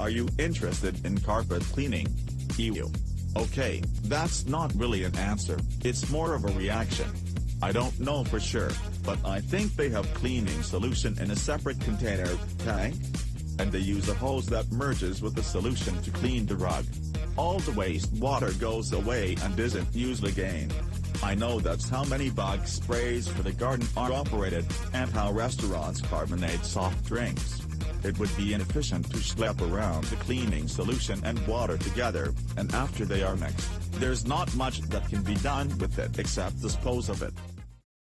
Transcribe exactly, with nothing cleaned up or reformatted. Are you interested in carpet cleaning? Ew. Okay, that's not really an answer, it's more of a reaction. I don't know for sure, but I think they have cleaning solution in a separate container, tank? And they use a hose that merges with the solution to clean the rug. All the waste water goes away and isn't used again. I know that's how many bug sprays for the garden are operated, and how restaurants carbonate soft drinks. It would be inefficient to schlep around the cleaning solution and water together, and after they are mixed, there's not much that can be done with it except dispose of it.